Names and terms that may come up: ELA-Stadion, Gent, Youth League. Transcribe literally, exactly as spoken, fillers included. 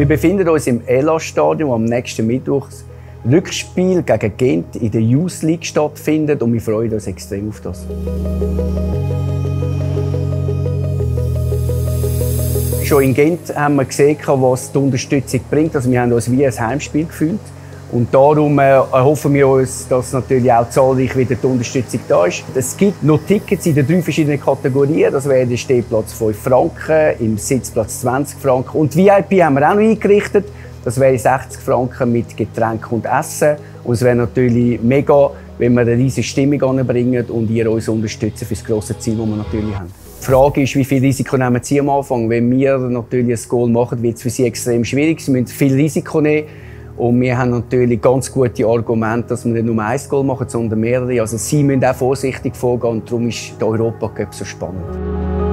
Wir befinden uns im E L A-Stadion, am nächsten Mittwoch das Rückspiel gegen Gent in der Youth League stattfindet, und wir freuen uns extrem auf das. Schon in Gent haben wir gesehen, was die Unterstützung bringt. Also wir haben uns wie ein Heimspiel gefühlt. Und darum erhoffen wir uns, dass natürlich auch zahlreich wieder die Unterstützung da ist. Es gibt noch Tickets in den drei verschiedenen Kategorien. Das wäre der Stehplatz fünf Franken, im Sitzplatz zwanzig Franken. Und V I P haben wir auch noch eingerichtet. Das wäre sechzig Franken mit Getränk und Essen. Und es wäre natürlich mega, wenn wir eine riesige Stimmung anbringen und ihr uns unterstützen für das grosse Ziel, das wir natürlich haben. Die Frage ist, wie viel Risiko nehmen Sie am Anfang? Wenn wir natürlich ein Goal machen, wird es für Sie extrem schwierig. Sie müssen viel Risiko nehmen. Und wir haben natürlich ganz gute Argumente, dass wir nicht nur ein Goal machen, sondern mehrere. Also Sie müssen auch vorsichtig vorgehen, und darum ist der Europacup so spannend.